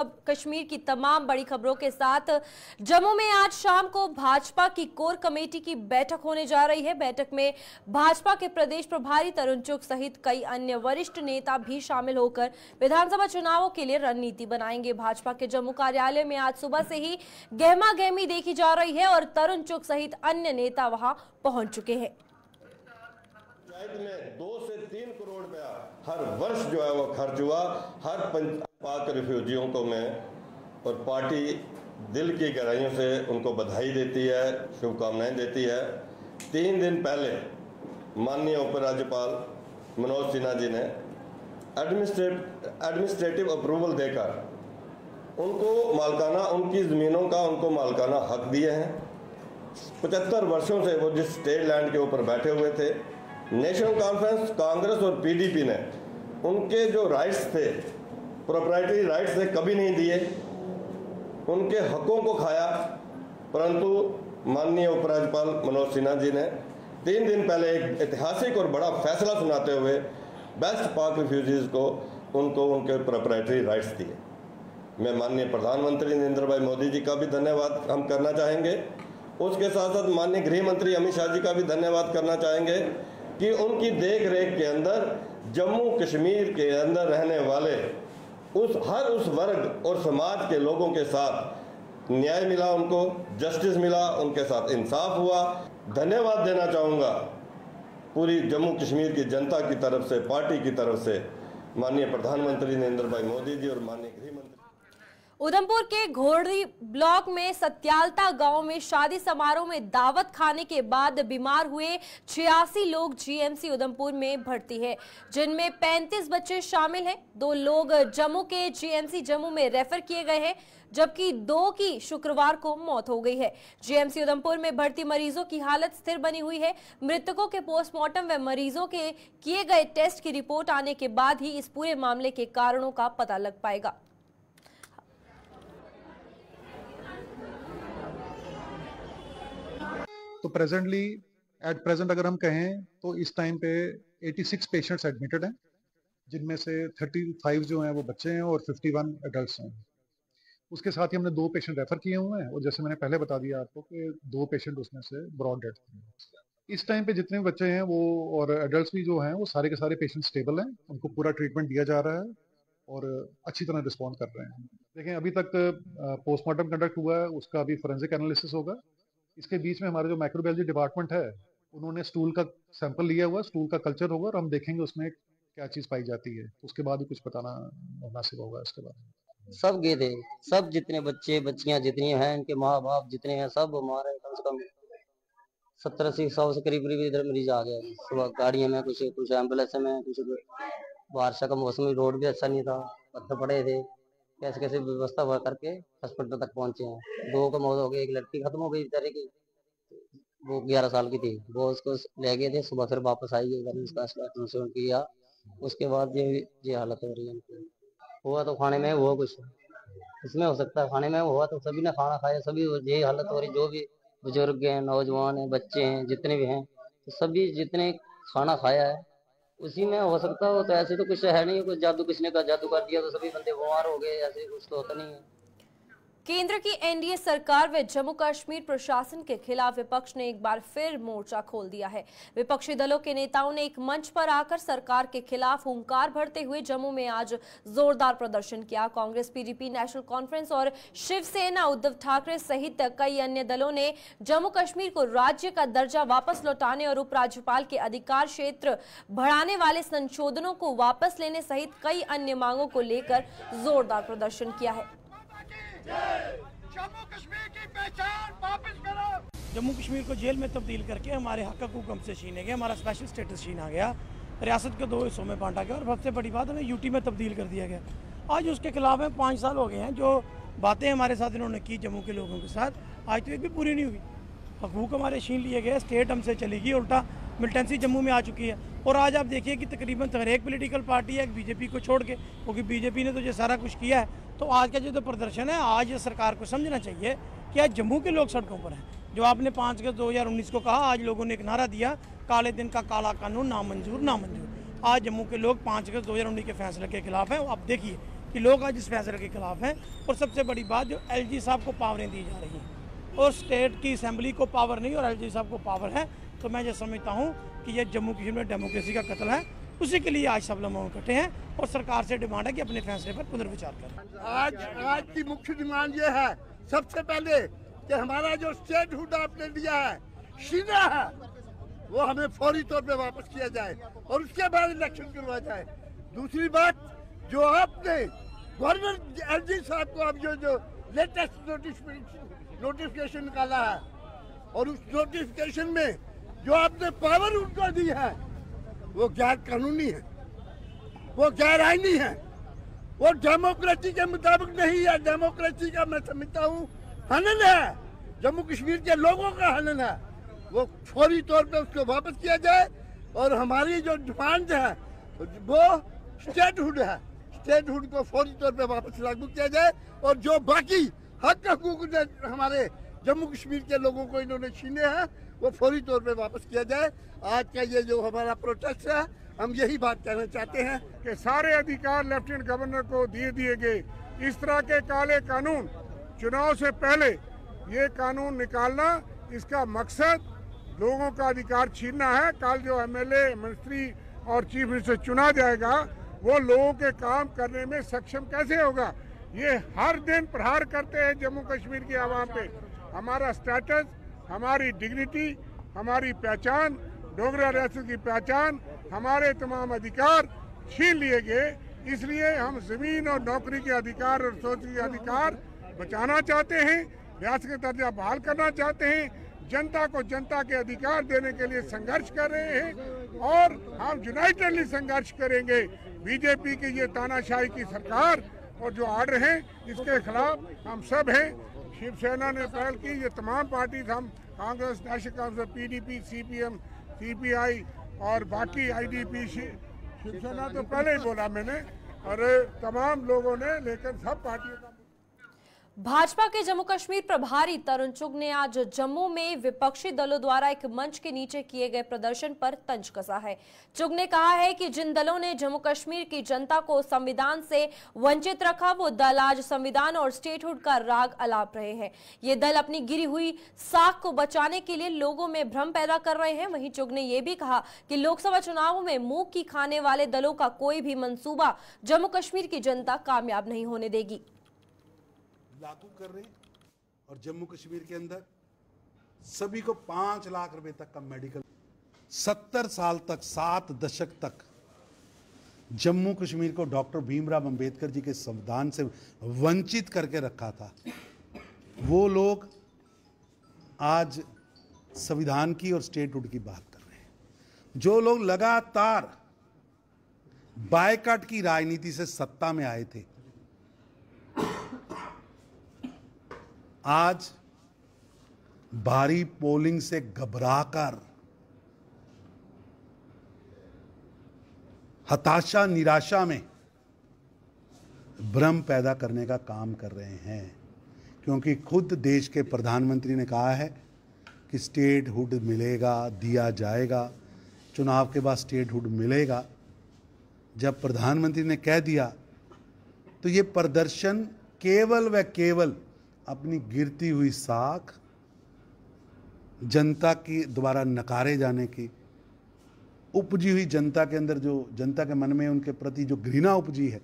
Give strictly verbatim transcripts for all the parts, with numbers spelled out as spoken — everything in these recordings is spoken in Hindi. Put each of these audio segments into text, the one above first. अब कश्मीर की तमाम बड़ी खबरों के साथ जम्मू में आज शाम को भाजपा की कोर कमेटी की बैठक होने जा रही है। बैठक में भाजपा के प्रदेश प्रभारी तरुण चुघ सहित कई अन्य वरिष्ठ नेता भी शामिल होकर विधानसभा चुनावों के लिए रणनीति बनाएंगे। भाजपा के जम्मू कार्यालय में आज सुबह से ही गहमा गहमी देखी जा रही है और तरुण चुघ सहित अन्य नेता वहां पहुंच चुके हैं। दो से तीन करोड़ रुपया हर वर्ष जो है वो खर्च हुआ। हर पाक रिफ्यूजियों को मैं और पार्टी दिल की गहराइयों से उनको बधाई देती है, शुभकामनाएं देती है। तीन दिन पहले माननीय उपराज्यपाल मनोज सिन्हा जी ने एडमिनिस्ट्रेटिव एडमिनिस्ट्रेटिव अप्रूवल देकर उनको मालकाना उनकी ज़मीनों का उनको मालकाना हक दिए हैं। पचहत्तर वर्षों से वो जिस स्टेट लैंड के ऊपर बैठे हुए थे, नेशनल कॉन्फ्रेंस कांग्रेस और पीडीपी ने उनके जो राइट्स थे प्रॉपर्टी राइट्स ने कभी नहीं दिए, उनके हकों को खाया। परंतु माननीय उपराज्यपाल मनोज सिन्हा जी ने तीन दिन पहले एक ऐतिहासिक और बड़ा फैसला सुनाते हुए बेस्ट पाक रिफ्यूजीज को उनको उनके प्रॉपर्टी राइट्स दिए। मैं माननीय प्रधानमंत्री नरेंद्र भाई मोदी जी का भी धन्यवाद हम करना चाहेंगे, उसके साथ साथ माननीय गृह मंत्री अमित शाह जी का भी धन्यवाद करना चाहेंगे कि उनकी देख रेख के अंदर जम्मू कश्मीर के अंदर रहने वाले उस हर उस वर्ग और समाज के लोगों के साथ न्याय मिला, उनको जस्टिस मिला, उनके साथ इंसाफ हुआ। धन्यवाद देना चाहूँगा पूरी जम्मू कश्मीर की जनता की तरफ से, पार्टी की तरफ से माननीय प्रधानमंत्री नरेंद्र भाई मोदी जी और माननीय गृह मंत्री। उधमपुर के घोड़ी ब्लॉक में सत्यालता गांव में शादी समारोह में दावत खाने के बाद बीमार हुए छियासी लोग जीएमसी उधमपुर में भर्ती है, जिनमें पैंतीस बच्चे शामिल हैं। दो लोग जम्मू के जीएमसी जम्मू में रेफर किए गए हैं, जबकि दो की शुक्रवार को मौत हो गई है। जीएमसी उधमपुर में भर्ती मरीजों की हालत स्थिर बनी हुई है। मृतकों के पोस्टमार्टम व मरीजों के किए गए टेस्ट की रिपोर्ट आने के बाद ही इस पूरे मामले के कारणों का पता लग पाएगा। तो प्रेजेंटली एट प्रेजेंट अगर हम कहें तो इस टाइम पे छियासी पेशेंट्स एडमिटेड हैं, जिनमें से पैंतीस जो हैं वो बच्चे हैं और इक्यावन एडल्ट्स हैं। उसके साथ ही हमने दो पेशेंट रेफर किए हुए हैं और जैसे मैंने पहले बता दिया आपको कि दो पेशेंट उसमें से ब्रॉड डेथ थे। इस टाइम पे जितने बच्चे हैं वो और एडल्ट भी जो हैं वो सारे के सारे पेशेंट स्टेबल हैं, उनको पूरा ट्रीटमेंट दिया जा रहा है और अच्छी तरह रिस्पॉन्ड कर रहे हैं। देखें अभी तक पोस्टमार्टम कंडक्ट हुआ है, उसका अभी फॉरेंसिक एनालिसिस होगा। इसके बीच में हमारे जो माइक्रोबायोलॉजी डिपार्टमेंट है उन्होंने स्टूल का सैंपल लिया हुआ, स्टूल का कल्चर होगा और हम देखेंगे उसमें क्या चीज़ पाई जाती है, उसके बाद ही कुछ बताना मुनासिब होगा। इसके बाद सब गए थे, सब जितने बच्चे बच्चियां जितनी हैं, इनके माँ बाप जितने हैं, सब हमारे कम से कम सत्तर अस्सी सौ से करीब करीब इधर मरीज आ गए। सुबह गाड़ियों में कुछ कुछ एम्बुलेंस में, कुछ बारिश का मौसम, रोड भी अच्छा नहीं था, पत्थर पड़े थे, कैसे कैसे व्यवस्था हुआ करके हॉस्पिटल तक पहुंचे हैं। दो का मौत हो गई, एक लड़की खत्म हो गई बेचारे की, वो ग्यारह साल की थी, वो उसको ले गए थे। सुबह फिर वापस आई है, उसका अल्ट्रासाउंड किया, उसके बाद ये ये हालत हो रही है। हुआ तो खाने में हुआ, कुछ इसमें हो सकता है, खाने में हुआ तो सभी ने खाना खाया, सभी यही हालत हो रही, जो भी बुजुर्ग हैं, नौजवान हैं, बच्चे हैं, जितने भी हैं, तो सभी जितने खाना खाया है उसी में हो सकता हो। तो ऐसे तो कुछ है नहीं, कुछ जादू किसने का जादू कर दिया तो सभी बंदे बीमार हो गए, ऐसे कुछ तो होता नहीं है। केंद्र की एनडीए सरकार व जम्मू कश्मीर प्रशासन के खिलाफ विपक्ष ने एक बार फिर मोर्चा खोल दिया है। विपक्षी दलों के नेताओं ने एक मंच पर आकर सरकार के खिलाफ हुंकार भरते हुए जम्मू में आज जोरदार प्रदर्शन किया। कांग्रेस, पीडीपी, नेशनल कॉन्फ्रेंस और शिवसेना, उद्धव ठाकरे सहित कई अन्य दलों ने जम्मू कश्मीर को राज्य का दर्जा वापस लौटाने और उपराज्यपाल के अधिकार क्षेत्र बढ़ाने वाले संशोधनों को वापस लेने सहित कई अन्य मांगों को लेकर जोरदार प्रदर्शन किया है। जम्मू कश्मीर की पहचान वापस करो। जम्मू कश्मीर को जेल में तब्दील करके हमारे हक का हुक्म से छीने गए, हमारा स्पेशल स्टेटस छीना गया, रियासत को दो हिस्सों में बांटा गया और सबसे बड़ी बात हमें यूटी में तब्दील कर दिया गया। आज उसके खिलाफ है, पाँच साल हो गए हैं, जो बातें हमारे साथ इन्होंने की जम्मू के लोगों के साथ, आज तो एक भी पूरी नहीं हुई। हकूक हमारे छीन लिए गए, स्टेट हमसे चली गई, उल्टा मिलिटेंसी जम्मू में आ चुकी है। और आज आप देखिए कि तकरीबन हर एक पोलिटिकल पार्टी है बीजेपी को छोड़ के, क्योंकि बीजेपी ने तो ये सारा कुछ किया है। तो आज का जो तो प्रदर्शन है, आज सरकार को समझना चाहिए कि आज जम्मू के लोग सड़कों पर हैं। जो आपने पाँच अगस्त दो हज़ार उन्नीस को कहा, आज लोगों ने एक नारा दिया, काले दिन का काला कानून नामंजूर नामंजूर। आज जम्मू के लोग पाँच अगस्त दो हज़ार उन्नीस के फैसले के खिलाफ हैं। आप देखिए कि लोग आज इस फैसले के खिलाफ हैं। और सबसे बड़ी बात जो एलजी साहब को पावरें दी जा रही हैं, और स्टेट की असेंबली को पावर नहीं और एलजी साहब को पावर है, तो मैं ये समझता हूँ कि यह जम्मू कश्मीर में डेमोक्रेसी का कत्ल है। उसी के लिए आज सब लोग इकट्ठे हैं और सरकार से डिमांड है कि अपने फैसले पर पुनर्विचार करें। आज आज की मुख्य डिमांड ये है सबसे पहले कि हमारा जो स्टेटहुड आपने दिया है, शीना है, वो हमें फौरी तौर पे वापस किया जाए और उसके बाद इलेक्शन करवाया जाए। दूसरी बात जो आपने गवर्नर एलजी साहब को आप जो जो लेटेस्ट नोटिफिकेशन नोटिफिकेशन निकाला है और उस नोटिफिकेशन में जो आपने पावर उनको दी है वो गैर कानूनी है, वो गैर आईनी है, वो डेमोक्रेसी के मुताबिक नहीं है। डेमोक्रेसी का मैं समझता हूँ हनन है, जम्मू कश्मीर के लोगों का हनन है। वो फौरी तौर पे उसको वापस किया जाए और हमारी जो डिमांड है वो स्टेटहुड है, स्टेटहुड को फौरी तौर पे वापस लागू किया जाए और जो बाकी हक हकूक हमारे जम्मू कश्मीर के लोगों को इन्होंने छीने हैं वो फौरी तौर पे वापस किया जाए। आज का ये जो हमारा प्रोटेस्ट है, हम यही बात कहना चाहते हैं कि सारे अधिकार लेफ्टिनेंट गवर्नर को दिए दिए गए। इस तरह के काले कानून चुनाव से पहले ये कानून निकालना, इसका मकसद लोगों का अधिकार छीनना है। कल जो एमएलए, मंत्री और चीफ मिनिस्टर चुना जाएगा वो लोगों के काम करने में सक्षम कैसे होगा? ये हर दिन प्रहार करते हैं जम्मू कश्मीर की आवाम पे। हमारा स्टेटस, हमारी डिग्निटी, हमारी पहचान, डोगरा रियासत की पहचान, हमारे तमाम अधिकार छीन लिए गए। इसलिए हम ज़मीन और नौकरी के अधिकार और सोच के अधिकार बचाना चाहते हैं, रियासत का दर्जा बहाल करना चाहते हैं, जनता को जनता के अधिकार देने के लिए संघर्ष कर रहे हैं और हम यूनाइटेडली संघर्ष करेंगे। बीजेपी की ये तानाशाही की सरकार और जो आर्डर है इसके खिलाफ हम सब हैं। शिवसेना ने पहल की, ये तमाम पार्टी, हम Congress, national Congress, PDP, CPM, CPI और बाकी आईडीपी, शिवसेना तो पहले ही बोला मैंने, और तमाम लोगों ने, लेकिन सब पार्टियों का। भाजपा के जम्मू कश्मीर प्रभारी तरुण चुघ ने आज जम्मू में विपक्षी दलों द्वारा एक मंच के नीचे किए गए प्रदर्शन पर तंज कसा है। चुघ ने कहा है कि जिन दलों ने जम्मू कश्मीर की जनता को संविधान से वंचित रखा वो दल आज संविधान और स्टेटहुड का राग अलाप रहे हैं। ये दल अपनी गिरी हुई साख को बचाने के लिए लोगों में भ्रम पैदा कर रहे हैं। वहीं चुघ ने यह भी कहा कि लोकसभा चुनावों में मुंह की खाने वाले दलों का कोई भी मंसूबा जम्मू कश्मीर की जनता कामयाब नहीं होने देगी। लागू कर रहे हैं और जम्मू कश्मीर के अंदर सभी को पांच लाख रुपए तक का मेडिकल, सत्तर साल तक, सात दशक तक जम्मू कश्मीर को डॉक्टर भीमराव अंबेडकर जी के संविधान से वंचित करके रखा था। वो लोग आज संविधान की और स्टेटहुड की बात कर रहे हैं। जो लोग लगातार बायकॉट की राजनीति से सत्ता में आए थे आज भारी पोलिंग से घबराकर हताशा, निराशा में भ्रम पैदा करने का काम कर रहे हैं, क्योंकि खुद देश के प्रधानमंत्री ने कहा है कि स्टेटहुड मिलेगा, दिया जाएगा, चुनाव के बाद स्टेटहुड मिलेगा। जब प्रधानमंत्री ने कह दिया तो ये प्रदर्शन केवल व केवल अपनी गिरती हुई साख, जनता की द्वारा नकारे जाने की, उपजी हुई जनता के अंदर जो जनता के मन में उनके प्रति जो घृणा उपजी है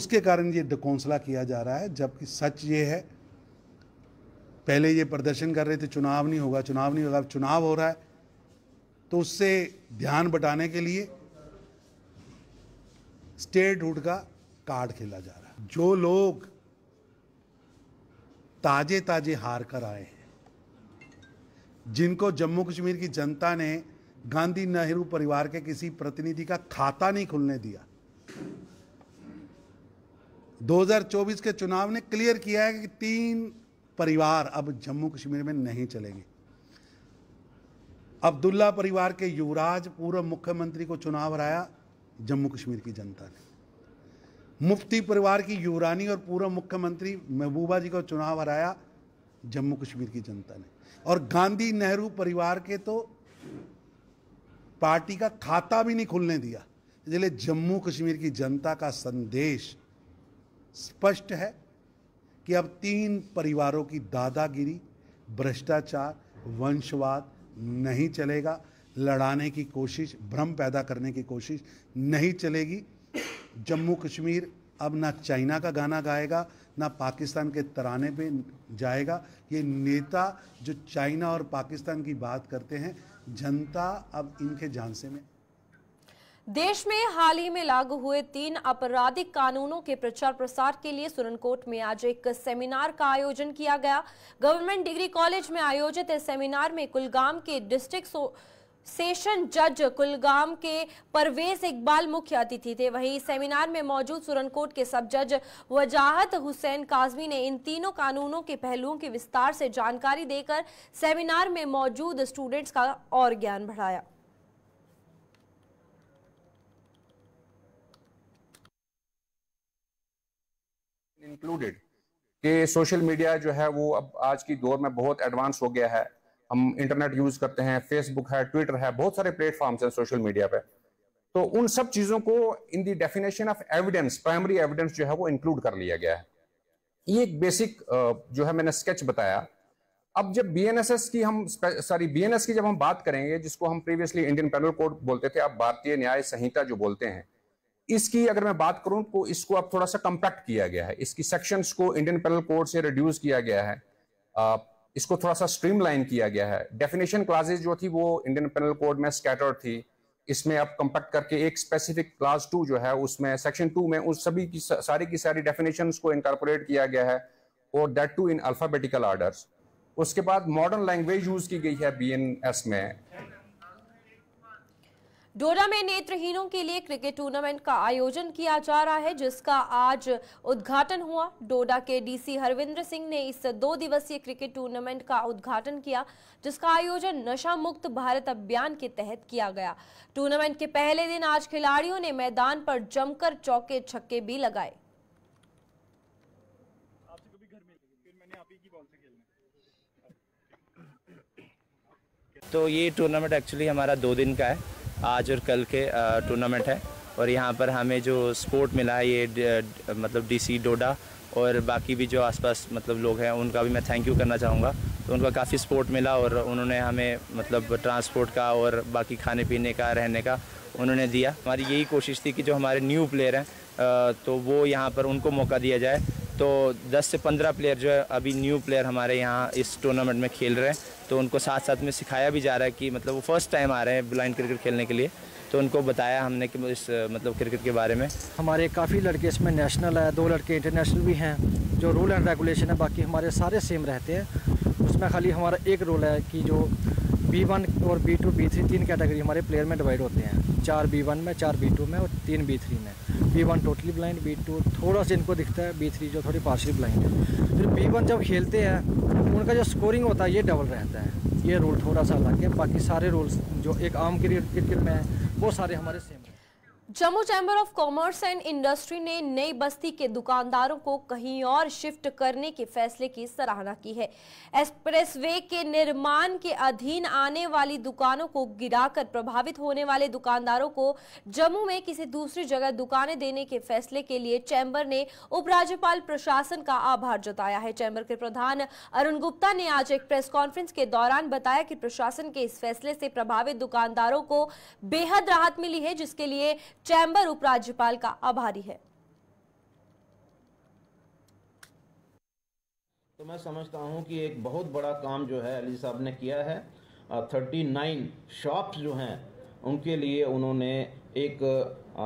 उसके कारण ये डकौंसला किया जा रहा है। जबकि सच ये है, पहले ये प्रदर्शन कर रहे थे चुनाव नहीं होगा, चुनाव नहीं होगा, चुनाव हो रहा है, तो उससे ध्यान बटाने के लिए स्टेटहुड का कार्ड खेला जा रहा है। जो लोग ताजे ताजे हार कर आए हैं, जिनको जम्मू कश्मीर की जनता ने गांधी नेहरू परिवार के किसी प्रतिनिधि का खाता नहीं खुलने दिया, दो हज़ार चौबीस के चुनाव ने क्लियर किया है कि तीन परिवार अब जम्मू कश्मीर में नहीं चलेंगे। अब्दुल्ला परिवार के युवराज, पूर्व मुख्यमंत्री को चुनाव हराया जम्मू कश्मीर की जनता ने। मुफ्ती परिवार की युवरानी और पूर्व मुख्यमंत्री महबूबा जी को चुनाव हराया जम्मू कश्मीर की जनता ने। और गांधी नेहरू परिवार के तो पार्टी का खाता भी नहीं खुलने दिया। इसलिए जम्मू कश्मीर की जनता का संदेश स्पष्ट है कि अब तीन परिवारों की दादागिरी, भ्रष्टाचार, वंशवाद नहीं चलेगा। लड़ाने की कोशिश, भ्रम पैदा करने की कोशिश नहीं चलेगी। जम्मू कश्मीर अब ना चाइना का गाना गाएगा, ना पाकिस्तान के तराने पे जाएगा। ये नेता जो चाइना और पाकिस्तान की बात करते हैं, जनता अब इनके झांसे में। देश में हाल ही में लागू हुए तीन आपराधिक कानूनों के प्रचार प्रसार के लिए सुरनकोट में आज एक सेमिनार का आयोजन किया गया। गवर्नमेंट डिग्री कॉलेज में आयोजित इस सेमिनार में कुलगाम के डिस्ट्रिक्ट सेशन जज कुलगाम के परवेज इकबाल मुख्य अतिथि थे। वहीं सेमिनार में मौजूद सुरनकोट के सब जज वजाहत हुसैन काजमी ने इन तीनों कानूनों के पहलुओं की विस्तार से जानकारी देकर सेमिनार में मौजूद स्टूडेंट्स का और ज्ञान बढ़ाया। इंक्लूडेड कि सोशल मीडिया जो है वो अब आज की दौर में बहुत एडवांस हो गया है। हम इंटरनेट यूज करते हैं, फेसबुक है, ट्विटर है, बहुत सारे प्लेटफॉर्म्स हैं सोशल मीडिया पे। तो उन सब चीजों को in the definition of evidence, primary evidence जो है वो इंक्लूड कर लिया गया है। ये एक बेसिक जो है मैंने स्केच बताया। अब जब बीएनएसएस की हम सॉरी बीएनएस की जब हम बात करेंगे, जिसको हम प्रीवियसली इंडियन पेनल कोड बोलते थे, अब भारतीय न्याय संहिता जो बोलते हैं, इसकी अगर मैं बात करूं तो इसको अब थोड़ा सा कंपैक्ट किया गया है। इसकी सेक्शंस को इंडियन पेनल कोड से रिड्यूस किया गया है, इसको थोड़ा सा स्ट्रीमलाइन किया गया है। डेफिनेशन क्लासेज जो थी वो इंडियन पेनल कोड में स्कैटर्ड थी, इसमें अब कंपैक्ट करके एक स्पेसिफिक क्लास टू जो है उसमें सेक्शन टू में उस सभी की सारी की सारी डेफिनेशंस को इनकॉर्पोरेट किया गया है, और that too in alphabetical orders. उसके बाद मॉडर्न लैंग्वेज यूज की गई है बीएनएस में। डोडा में नेत्रहीनों के लिए क्रिकेट टूर्नामेंट का आयोजन किया जा रहा है, जिसका आज उद्घाटन हुआ। डोडा के डीसी हरविंद्र सिंह ने इस दो दिवसीय क्रिकेट टूर्नामेंट का उद्घाटन किया, जिसका आयोजन नशा मुक्त भारत अभियान के तहत किया गया। टूर्नामेंट के पहले दिन आज खिलाड़ियों ने मैदान पर जमकर चौके छक्के भी लगाए। तो ये टूर्नामेंट एक्चुअली हमारा दो दिन का है, आज और कल के टूर्नामेंट है। और यहाँ पर हमें जो सपोर्ट मिला है ये द, द, मतलब डीसी डोडा और बाकी भी जो आसपास मतलब लोग हैं उनका भी मैं थैंक यू करना चाहूँगा। तो उनका काफ़ी सपोर्ट मिला और उन्होंने हमें मतलब ट्रांसपोर्ट का और बाकी खाने पीने का, रहने का उन्होंने दिया। हमारी यही कोशिश थी कि जो हमारे न्यू प्लेयर हैं तो वो यहाँ पर उनको मौका दिया जाए। तो दस से पंद्रह प्लेयर जो है अभी न्यू प्लेयर हमारे यहाँ इस टूर्नामेंट में खेल रहे हैं, तो उनको साथ साथ में सिखाया भी जा रहा है कि मतलब वो फर्स्ट टाइम आ रहे हैं ब्लाइंड क्रिकेट खेलने के लिए, तो उनको बताया हमने कि इस मतलब क्रिकेट के बारे में। हमारे काफ़ी लड़के इसमें नेशनल है, दो लड़के इंटरनेशनल भी हैं। जो रूल एंड रेगुलेशन है बाकी हमारे सारे सेम रहते हैं, उसमें खाली हमारा एक रूल है कि जो बी वन और बी टू बी थ्री तीन कैटेगरी हमारे प्लेयर में डिवाइड होते हैं, चार बी वन में, चार बी टू में और तीन बी थ्री में। B one totally blind, B two थोड़ा सा इनको दिखता है, बी थ्री जो थोड़ी पार्शियल ब्लाइंड है। फिर बी वन जब खेलते हैं उनका जो स्कोरिंग होता है ये डबल रहता है। ये रूल थोड़ा सा अलग है, बाकी सारे रूल्स जो एक आम क्रिकेट में है वो सारे हमारे सेम हैं। Jammu chamber of commerce and industry ने नई बस्ती के दुकानदारों को कहीं और शिफ्ट करने के फैसले की सराहना की है। एक्सप्रेसवे के निर्माण के अधीन आने वाली दुकानों को गिराकर प्रभावित होने वाले दुकानदारों को जम्मू में किसी दूसरी जगह दुकानें देने के फैसले के लिए चैम्बर ने उपराज्यपाल प्रशासन का आभार जताया है। चैम्बर के प्रधान अरुण गुप्ता ने आज एक प्रेस कॉन्फ्रेंस के दौरान बताया कि प्रशासन के इस फैसले से प्रभावित दुकानदारों को बेहद राहत मिली है, जिसके लिए चैम्बर उपराज्यपाल का आभारी है। तो मैं समझता हूं कि एक बहुत बड़ा काम जो है अली साहब ने किया है। उनतालीस शॉप्स जो हैं उनके लिए उन्होंने एक आ,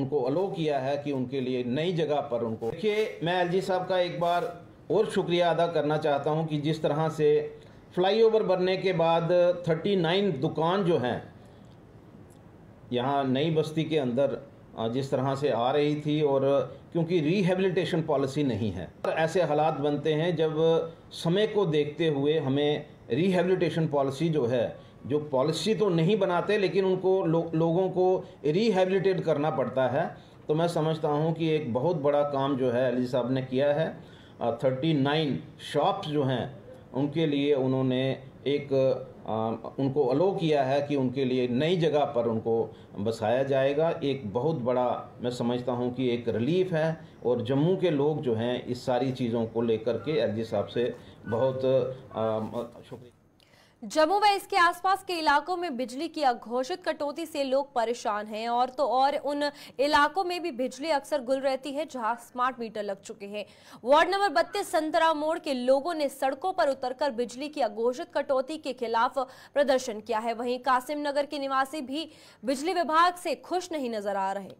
उनको अलो किया है कि उनके लिए नई जगह पर उनको। देखिए, मैं एल जी साहब का एक बार और शुक्रिया अदा करना चाहता हूं कि जिस तरह से फ्लाईओवर बनने के बाद उनतालीस दुकान जो हैं यहाँ नई बस्ती के अंदर जिस तरह से आ रही थी, और क्योंकि रीहेबिलिटेशन पॉलिसी नहीं है, ऐसे हालात बनते हैं जब समय को देखते हुए हमें रीहेबिलिटेशन पॉलिसी जो है, जो पॉलिसी तो नहीं बनाते लेकिन उनको लो, लोगों को रीहेबिलिटेट करना पड़ता है। तो मैं समझता हूँ कि एक बहुत बड़ा काम जो है अली साहब ने किया है। उनतालीस शॉप्स जो हैं उनके लिए उन्होंने एक आ, उनको अलो किया है कि उनके लिए नई जगह पर उनको बसाया जाएगा। एक बहुत बड़ा मैं समझता हूं कि एक रिलीफ है, और जम्मू के लोग जो हैं इस सारी चीज़ों को लेकर के एल जी साहब से बहुत शुक्रिया। जम्मू व इसके आसपास के इलाकों में बिजली की अघोषित कटौती से लोग परेशान हैं, और तो और उन इलाकों में भी बिजली अक्सर गुल रहती है जहां स्मार्ट मीटर लग चुके हैं। वार्ड नंबर बत्तीस संतरा मोड़ के लोगों ने सड़कों पर उतरकर बिजली की अघोषित कटौती के खिलाफ प्रदर्शन किया है। वहीं कासिम नगर के निवासी भी बिजली विभाग से खुश नहीं नजर आ रहे।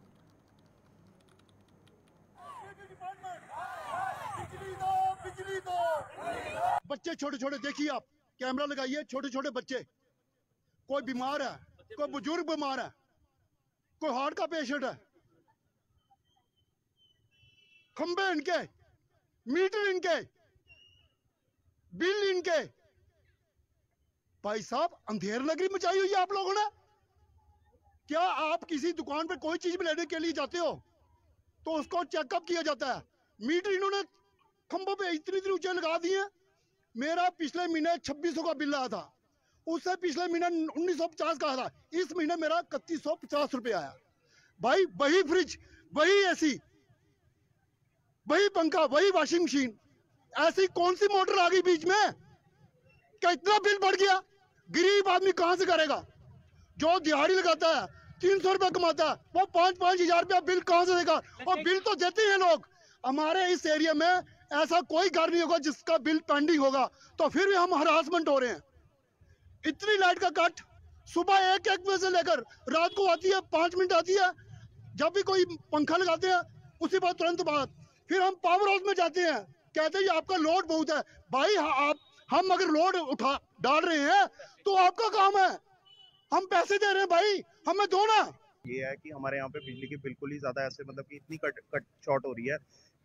बच्चे छोटे छोटे देखिए आप, कैमरा लगाइए, छोटे छोटे बच्चे, कोई बीमार है, कोई बुजुर्ग बीमार है, कोई हार्ट का पेशेंट है। खंबे इनके, मीटर इनके, बिल इनके। भाई साहब, अंधेर नगरी मचाई हुई है आप लोगों ने। क्या आप किसी दुकान पर कोई चीज भी लेने के लिए जाते हो तो उसको चेकअप किया जाता है? मीटर इन्होंने खंबों पे इतनी इतनी ऊंचे लगा दिए। मेरा पिछले महीने छब्बीस सौ का बिल आया था, उससे पिछले महीने उन्नीस सौ पचास का आया था, इस महीने मेरा इकतीस सौ पचास रुपये आया। भाई वही फ्रिज, वही एसी, वही पंखा, वही वॉशिंग मशीन, ऐसी कौन सी मोटर आ गई बीच में क्या इतना बिल बढ़ गया? गरीब आदमी कहाँ से करेगा? जो दिहाड़ी लगाता है, तीन सौ रुपया कमाता है, वो पाँच पाँच हजार रुपया बिल कहाँ से देगा? और बिल तो देते हैं लोग। हमारे इस एरिया में ऐसा कोई घर नहीं होगा जिसका बिल पेंडिंग होगा, तो फिर भी हम हरासमेंट हो रहे हैं। इतनी लाइट का कट सुबह एक एक बजे से लेकर रात को आती है, पाँच मिनट आती है। जब भी कोई पंखा लगाते हैं उसी बात तुरंत बात, फिर हम पावर हाउस में जाते हैं, कहते हैं ये आपका लोड बहुत है। भाई आप, हम अगर लोड उठा डाल रहे हैं तो आपका काम है, हम पैसे दे रहे हैं, भाई हमें दो ना। ये है कि हमारे यहाँ पे बिजली की बिल्कुल ही ज्यादा ऐसे मतलब कि इतनी कट कट शॉर्ट हो रही है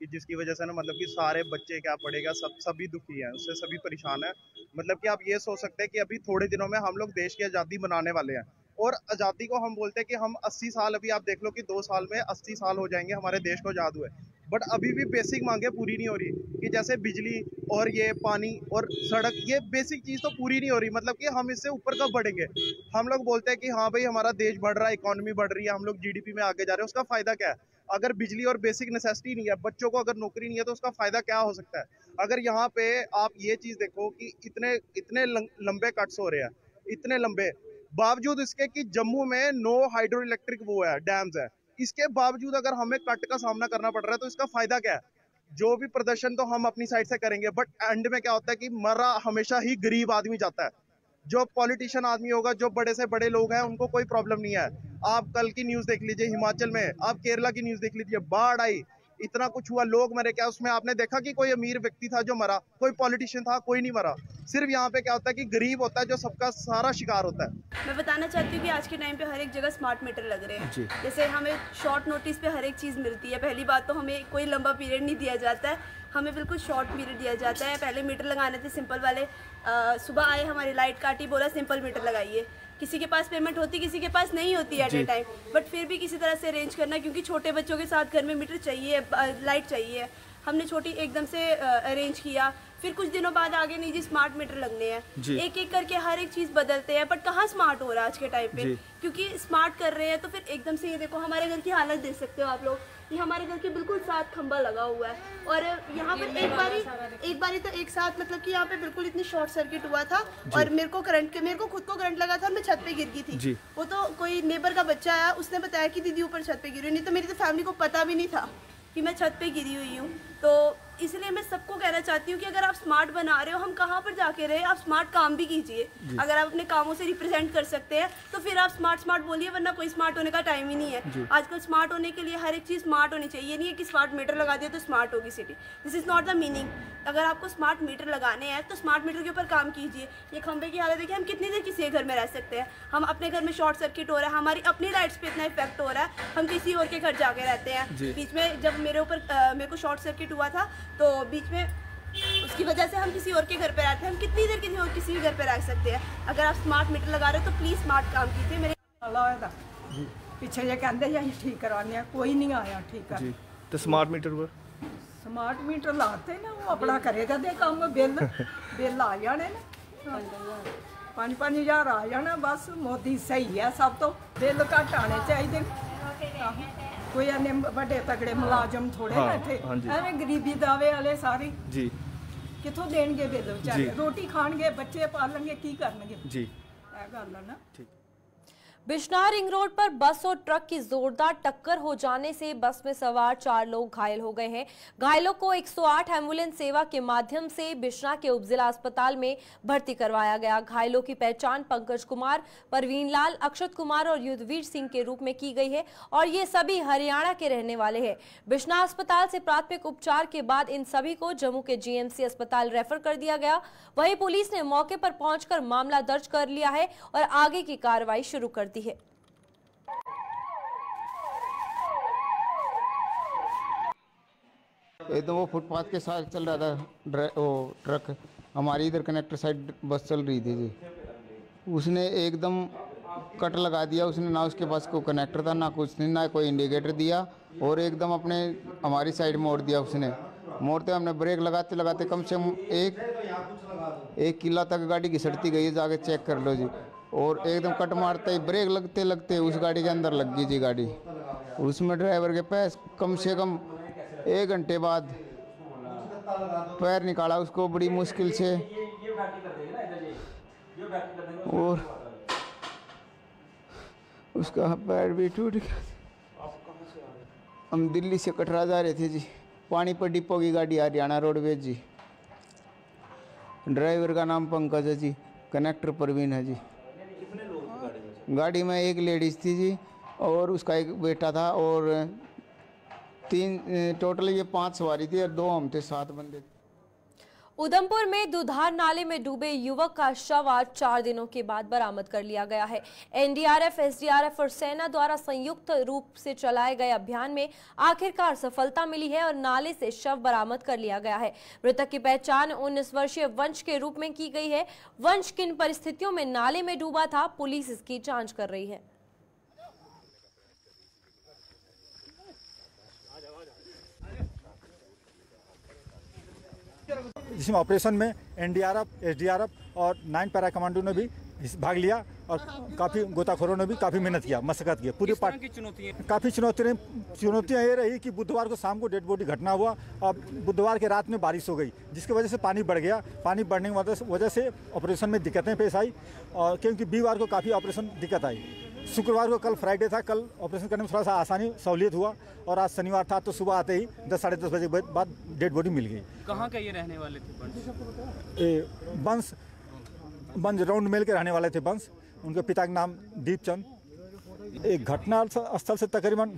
कि जिसकी वजह से ना मतलब कि सारे बच्चे क्या पढ़ेगा, सब सभी दुखी हैं, उससे सभी परेशान हैं। मतलब कि आप ये सोच सकते हैं कि अभी थोड़े दिनों में हम लोग देश की आज़ादी मनाने वाले हैं, और आज़ादी को हम बोलते हैं कि हम अस्सी साल, अभी आप देख लो कि दो साल में अस्सी साल हो जाएंगे हमारे देश को आज़ाद हुए, बट अभी भी बेसिक मांगे पूरी नहीं हो रही, कि जैसे बिजली और ये पानी और सड़क, ये बेसिक चीज़ तो पूरी नहीं हो रही। मतलब कि हम इससे ऊपर कब बढ़ेंगे? हम लोग बोलते हैं कि हाँ भाई हमारा देश बढ़ रहा है, इकोनॉमी बढ़ रही है, हम लोग जीडीपी में आगे जा रहे हैं, उसका फ़ायदा क्या है? अगर बिजली और बेसिक नेसेसिटी नहीं है, बच्चों को अगर नौकरी नहीं है तो उसका फ़ायदा क्या हो सकता है? अगर यहाँ पे आप ये चीज़ देखो कि इतने इतने लंबे कट्स हो रहे हैं, इतने लंबे, बावजूद इसके कि जम्मू में नो हाइड्रो इलेक्ट्रिक वो है, डैम्स है, इसके बावजूद अगर हमें कट का सामना करना पड़ रहा है तो इसका फायदा क्या है? जो भी प्रदर्शन तो हम अपनी साइड से करेंगे, बट एंड में क्या होता है कि मरा हमेशा ही गरीब आदमी जाता है। जो पॉलिटिशियन आदमी होगा, जो बड़े से बड़े लोग हैं, उनको कोई प्रॉब्लम नहीं है। आप कल की न्यूज़ देख लीजिए हिमाचल में, आप केरला की न्यूज़ देख लीजिए, बाढ़ आई, इतना कुछ हुआ, लोग मरे। क्या उसमें आपने देखा कि कोई अमीर व्यक्ति था जो मरा? कोई पॉलिटिशियन था? कोई नहीं मरा। सिर्फ यहाँ पे क्या होता है कि गरीब होता है जो सबका सारा शिकार होता है। मैं बताना चाहती हूँ कि आज के टाइम पे हर एक जगह स्मार्ट मीटर लग रहे हैं। जैसे हमें शॉर्ट नोटिस पे हर एक चीज़ मिलती है। पहली बात तो हमें कोई लंबा पीरियड नहीं दिया जाता है, हमें बिल्कुल शॉर्ट पीरियड दिया जाता है। पहले मीटर लगाने थे सिंपल वाले, आ, सुबह आए, हमारी लाइट काटी, बोला सिंपल मीटर लगाइए। किसी के पास पेमेंट होती, किसी के पास नहीं होती एट ए टाइम, बट फिर भी किसी तरह से अरेंज करना, क्योंकि छोटे बच्चों के साथ घर में मीटर चाहिए, लाइट चाहिए। हमने छोटी एकदम से अरेंज किया, फिर कुछ दिनों बाद आगे निजी स्मार्ट मीटर लगने हैं। एक एक करके हर एक चीज़ बदलते हैं, बट कहाँ स्मार्ट हो रहा है आज के टाइम पे? क्योंकि स्मार्ट कर रहे हैं तो फिर एकदम से, ये देखो हमारे घर की हालत देख सकते हो आप लोग, ये हमारे घर के बिल्कुल साथ खंबा लगा हुआ है, और यहाँ पर एक बारी एक बारी तो एक साथ मतलब कि यहाँ पे बिल्कुल इतनी शॉर्ट सर्किट हुआ था, और मेरे को करंट के मेरे को खुद को करंट लगा था और मैं छत पे गिर गई थी। वो तो कोई नेबर का बच्चा आया, उसने बताया कि दीदी ऊपर छत पे गिरी, नहीं तो मेरी तो फैमिली को पता भी नहीं था कि मैं छत पे गिरी हुई हूँ। तो इसलिए मैं सबको कहना चाहती हूँ कि अगर आप स्मार्ट बना रहे हो, हम कहाँ पर जाके रहे, आप स्मार्ट काम भी कीजिए। अगर आप अपने कामों से रिप्रेजेंट कर सकते हैं तो फिर आप स्मार्ट स्मार्ट बोलिए, वरना कोई स्मार्ट होने का टाइम ही नहीं है। आजकल स्मार्ट होने के लिए हर एक चीज़ स्मार्ट होनी चाहिए, ये नहीं है कि स्मार्ट मीटर लगा दिया तो स्मार्ट होगी city. This is not the meaning. अगर आपको स्मार्ट मीटर लगाने हैं तो स्मार्ट मीटर के ऊपर काम कीजिए। ये खंबे की हालत देखिए, हम कितनी देर किसी घर में रह सकते हैं? हम अपने घर में शॉर्ट सर्किट हो रहा है, हमारी अपनी लाइट्स पर इतना इफेक्ट हो रहा है, हम किसी और के घर जाके रहते हैं। बीच में जब मेरे ऊपर मेरे को शॉर्ट सर्किट हुआ था तो बीच में उसकी वजह से हम किसी और के घर पे रहते हैं। हम कितनी देर किसी और किसी के घर पे रह सकते हैं? अगर आप स्मार्ट मीटर लगा रहे हो तो प्लीज़ स्मार्ट काम कीजिए। मेरे पिछले जे कहते हैं ठीक करवाने, कोई नहीं आया ठीक कर। तो स्मार्ट मीटर पर स्मार्ट मीटर लाते ना, वो अपना करेगा दे काम, बिल बिल आ जाने ना। पाँच पाँच हज़ार आ जाना बस। मोदी सही है सब तो, बिल घट आने चाहिए। कोई इन्ने बड़े तगड़े मुलाजम थोड़े बैठे, एवं गरीबी दावे वाले सारे जी कितों देंगे बिल बेचारे, रोटी खाणगे बच्चे पालणगे की करनगे जी, ऐ गल है ना। बिश्नार रिंग रोड पर बस और ट्रक की जोरदार टक्कर हो जाने से बस में सवार चार लोग घायल हो गए हैं। घायलों को एक सौ आठ एम्बुलेंस सेवा के माध्यम से बिश्ना के उपजिला अस्पताल में भर्ती करवाया गया। घायलों की पहचान पंकज कुमार, परवीन लाल, अक्षत कुमार और युधवीर सिंह के रूप में की गई है और ये सभी हरियाणा के रहने वाले हैं। बिश्ना अस्पताल से प्राथमिक उपचार के बाद इन सभी को जम्मू के जी एम सी अस्पताल रेफर कर दिया गया। वहीं पुलिस ने मौके पर पहुंचकर मामला दर्ज कर लिया है और आगे की कार्रवाई शुरू कर दी है। एकदम वो फुटपाथ के साथ चल रहा था वो ट्रक, हमारी इधर कनेक्टर साइड बस चल रही थी जी, उसने एकदम कट लगा दिया। उसने ना उसके पास कोई कनेक्टर था ना कुछ नहीं, ना कोई इंडिकेटर दिया और एकदम अपने हमारी साइड मोड़ दिया। उसने मोड़ते हमने ब्रेक लगाते लगाते कम से कम एक एक किला तक गाड़ी घिसटती गई, जाके चेक कर लो जी। और एकदम कट मारते ही ब्रेक लगते लगते उस गाड़ी के अंदर लग गई जी गाड़ी। उसमें ड्राइवर के पैर कम से कम एक घंटे बाद पैर निकाला उसको बड़ी मुश्किल से। और उसका पैर भी टूट गया। हम दिल्ली से कटरा जा रहे थे जी, पानीपत डिपो की गाड़ी हरियाणा रोडवेज जी। ड्राइवर का नाम पंकज है जी, कनेक्टर परवीन है जी। गाड़ी में एक लेडीज़ थी जी और उसका एक बेटा था और तीन टोटल ये पांच सवारी थी और दो हम थे, सात बंदे थे। उधमपुर में दुधार नाले में डूबे युवक का शव आज चार दिनों के बाद बरामद कर लिया गया है। N D R F, S D R F और सेना द्वारा संयुक्त रूप से चलाए गए अभियान में आखिरकार सफलता मिली है और नाले से शव बरामद कर लिया गया है। मृतक की पहचान उन्नीस वर्षीय वंश के रूप में की गई है। वंश किन परिस्थितियों में नाले में डूबा था, पुलिस इसकी जाँच कर रही है। इस ऑपरेशन में N D R F, S D R F और नाइन पैरा कमांडो ने भी भाग लिया और काफ़ी गोताखोरों ने भी काफ़ी मेहनत किया, मशक्कत किया। पूरी पार्टी चुनौतियाँ काफ़ी चुनौतियाँ चुनौतियाँ ये रही कि बुधवार को शाम को डेड बॉडी घटना हुआ और बुधवार के रात में बारिश हो गई जिसकी वजह से पानी बढ़ गया। पानी बढ़ने की वजह से ऑपरेशन में दिक्कतें पेश आई और क्योंकि बीवार को काफ़ी ऑपरेशन दिक्कत आई। शुक्रवार को कल फ्राइडे था, कल ऑपरेशन करने में थोड़ा सा आसानी सहूलियत हुआ और आज शनिवार था तो सुबह आते ही दस साढ़े दस बजे बाद डेड बॉडी मिल गई। कहाँ के ये रहने वाले थे? वंश वंश राउंड मेल के रहने वाले थे वंश। उनके पिता का नाम दीपचंद। एक घटना स्थल से तकरीबन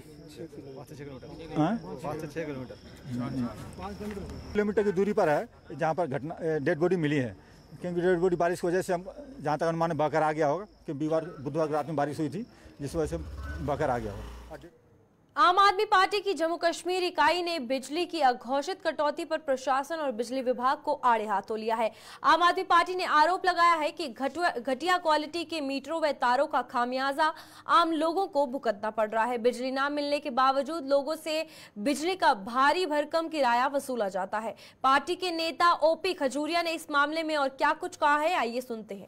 किलोमीटर की दूरी पर है जहाँ पर घटना डेड बॉडी मिली है। क्योंकि डेड बॉडी बारिश की वजह से हम जहाँ तक अनुमान बहकर आ गया होगा कि बीवार बुधवार रात में बारिश हुई थी जिस वजह से बहकर आ गया होगा। आम आदमी पार्टी की जम्मू कश्मीर इकाई ने बिजली की अघोषित कटौती पर प्रशासन और बिजली विभाग को आड़े हाथों लिया है। आम आदमी पार्टी ने आरोप लगाया है कि घटिया क्वालिटी के मीटरों व तारों का खामियाजा आम लोगों को भुगतना पड़ रहा है। बिजली ना मिलने के बावजूद लोगों से बिजली का भारी भरकम किराया वसूला जाता है। पार्टी के नेता ओपी खजूरिया ने इस मामले में और क्या कुछ कहा है, आइए सुनते हैं।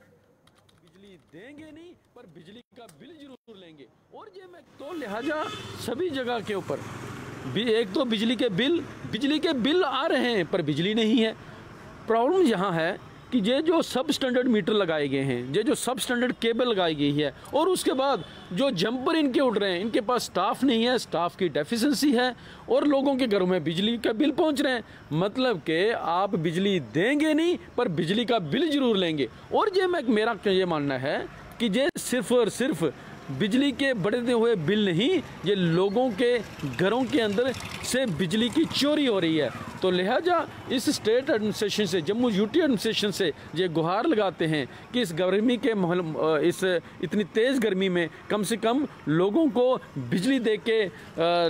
बिजली देंगे नहीं पर बिजली का बिल जरूर लेंगे और ये मैं तो लिहाजा सभी जगह के ऊपर भी एक तो बिजली के बिल बिजली के बिल आ रहे हैं पर बिजली नहीं है। प्रॉब्लम यहाँ है कि ये जो सब स्टैंडर्ड मीटर लगाए गए हैं, ये जो सब स्टैंडर्ड केबल लगाई गई है और उसके बाद जो जंपर इनके उड़ रहे हैं, इनके पास स्टाफ नहीं है, स्टाफ की डेफिशिएंसी है और लोगों के घरों में बिजली का बिल पहुंच रहे हैं। मतलब कि आप बिजली देंगे नहीं पर बिजली का बिल जरूर लेंगे। और ये मैं मेरा ये मानना है कि ये सिर्फ और सिर्फ बिजली के बढ़ते हुए बिल नहीं, ये लोगों के घरों के अंदर से बिजली की चोरी हो रही है। तो लिहाजा इस स्टेट एडमिनिस्ट्रेशन से, जम्मू यूटी एडमिनिस्ट्रेशन से ये गुहार लगाते हैं कि इस गर्मी के महल इस इतनी तेज़ गर्मी में कम से कम लोगों को बिजली दे के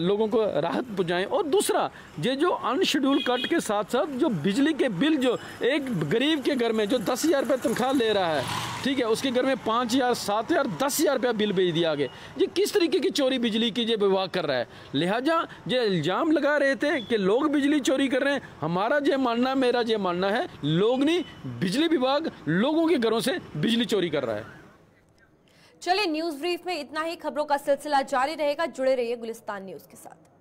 लोगों को राहत पहुँचाएँ। और दूसरा ये जो अनशेड्यूल कट के साथ साथ जो बिजली के बिल, जो एक गरीब के घर में जो दस हज़ार रुपये तनख्वाह ले रहा है, ठीक है, उसके घर में पाँच हज़ार सात हज़ार दस हज़ार रुपया बिल भेज दिया गया। ये किस तरीके की चोरी बिजली की ये विभाग कर रहा है। लिहाजा ये इल्ज़ाम लगा रहे थे कि लोग बिजली चोरी कर रहे हैं। हमारा ये मानना, मेरा ये मानना है, लोग नहीं, बिजली विभाग लोगों के घरों से बिजली चोरी कर रहा है। चलिए न्यूज ब्रीफ में इतना ही, खबरों का सिलसिला जारी रहेगा, जुड़े रहिए गुलिस्तान न्यूज के साथ।